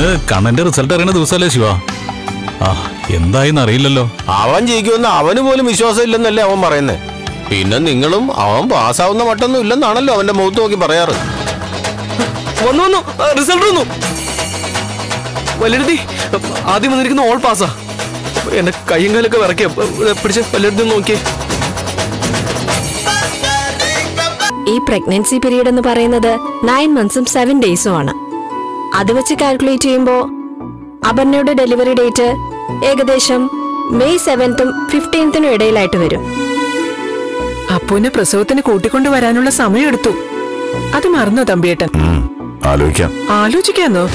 ഇന്ന് കണ്ണന്റെ റിസൾട്ട് അറിയുന്ന ദിവസമല്ലേ ശിവ? ആ എന്തായെന്ന് അറിയില്ലല്ലോ. അവൻ ജയിക്കുമെന്ന് അവന് പോലും വിശ്വാസം ഇല്ലെന്നല്ലേ അവൻ പറയുന്നത്. പിന്നെ നിങ്ങളും അവൻ പാസ്സാവുന്ന മട്ടൊന്നും ഇല്ലെന്നാണല്ലോ അവന്റെ മുഖത്ത് നോക്കി പറയാറ്. വല്ലിരുതി ആദ്യം വന്നിരിക്കുന്ന ഓൾ പാസ്സാ. എന്റെ കയ്യും കാലൊക്കെ വിറക്കിയ പിടിച്ച് വല്ലിരുതി നോക്കിയേ. ഈ പ്രഗ്നൻസി പീരീഡ് എന്ന് പറയുന്നത് 9 months 7 days ആണ്. അത് വെച്ച് കാൽക്കുലേറ്റ് ചെയ്യുമ്പോൾ അപർണയുടെ ഡെലിവറി ഡേറ്റ് ഏകദേശം May 7th-15th ഇടയിലായിട്ട് വരും. അപ്പുവിനെ പ്രസവത്തിന് കൂട്ടിക്കൊണ്ടുവരാനുള്ള സമയം എടുത്തു. അത് മറന്നോ തമ്പിയേട്ടൻ? ആലോചിക്കാന്നോ?